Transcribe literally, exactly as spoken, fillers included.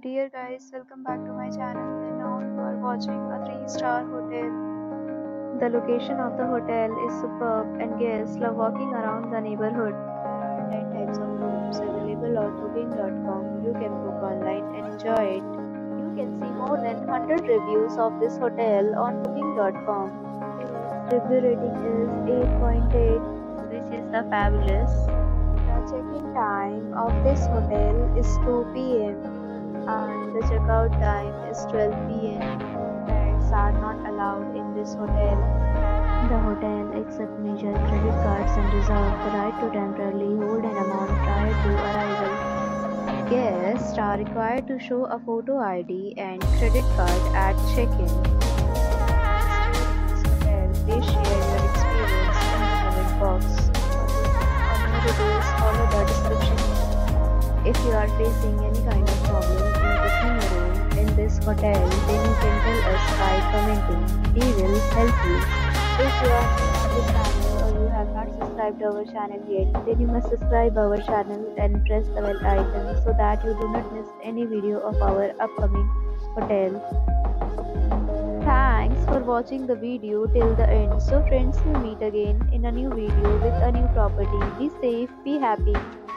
Dear guys, welcome back to my channel, and now you are watching a three star hotel. The location of the hotel is superb and guests love walking around the neighborhood. There are nine types of rooms available on booking dot com. You can book online and enjoy it. You can see more than one hundred reviews of this hotel on booking dot com. Review rating is eight point eight, which is the fabulous. The check-in time of this hotel is two P M and the checkout time is twelve P M Bags are not allowed in this hotel. The hotel accepts major credit cards and reserves the right to temporarily hold an amount prior to arrival. Guests are required to show a photo I D and credit card at check-in. This hotel, they share their experience in the comment box. For more details, follow the description. If you are facing any kind of problem this hotel, then you can tell us by commenting. We will help you. If you are new on this channel or you have not subscribed our channel yet, then you must subscribe our channel and press the bell icon so that you do not miss any video of our upcoming hotel. Thanks for watching the video till the end. So friends, we'll meet again in a new video with a new property. Be safe, be happy.